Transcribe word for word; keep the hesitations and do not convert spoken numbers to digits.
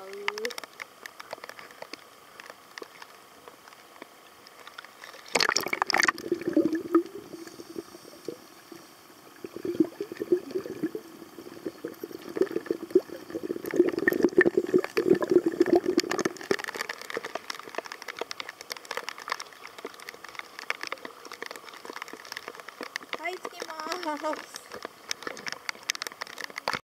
う。